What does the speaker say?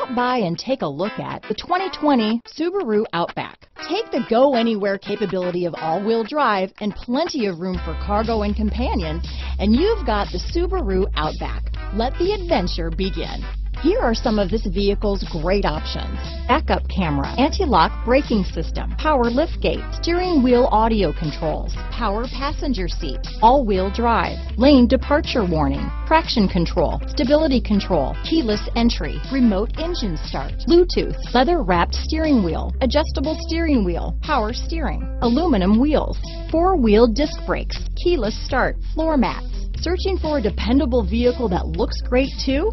Stop by and take a look at the 2020 Subaru Outback. Take the go-anywhere capability of all-wheel drive and plenty of room for cargo and companion, and you've got the Subaru Outback. Let the adventure begin. Here are some of this vehicle's great options: backup camera, anti-lock braking system, power liftgate, steering wheel audio controls, power passenger seat, all-wheel drive, lane departure warning, traction control, stability control, keyless entry, remote engine start, Bluetooth, leather-wrapped steering wheel, adjustable steering wheel, power steering, aluminum wheels, four-wheel disc brakes, keyless start, floor mats. Searching for a dependable vehicle that looks great too?